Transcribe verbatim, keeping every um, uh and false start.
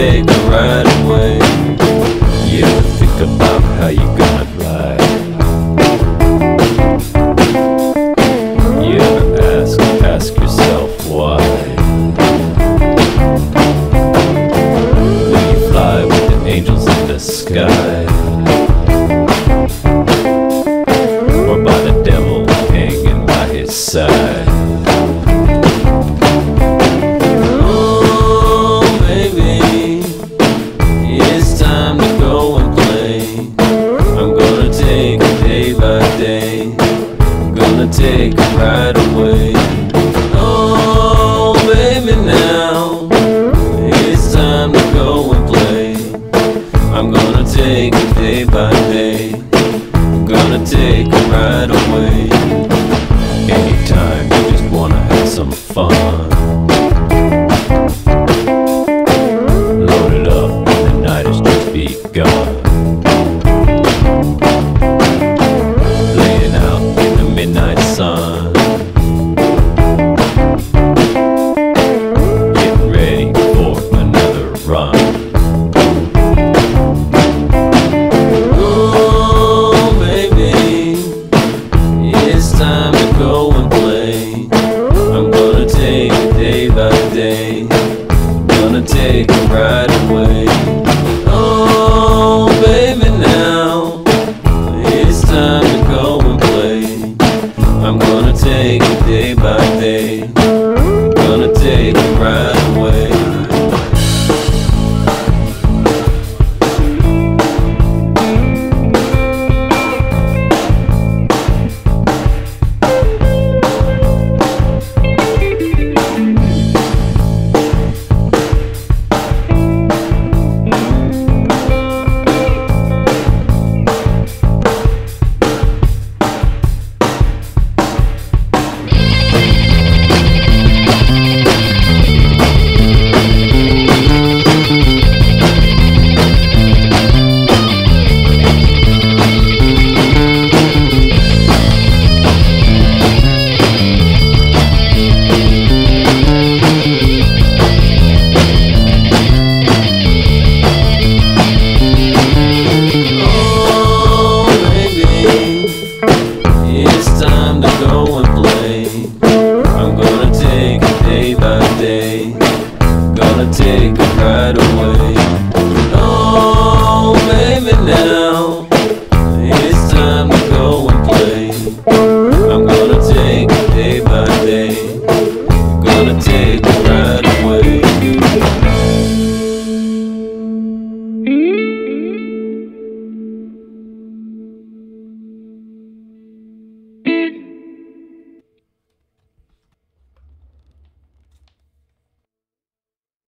take the right away. You think about how you gonna fly. You ask, ask yourself why. Will you fly with the angels in the sky? Or by the devil hanging by his side? Take it right away. Oh, baby, now it's time to go and play. I'm gonna take it day by day. I'm gonna take it right away. Anytime you just wanna have some fun, load it up, the night has just begun. Take it right away. Oh, baby, now it's time to go and play. I'm gonna take it day by day. I'm gonna take it right away. Take it right away. Oh, baby, now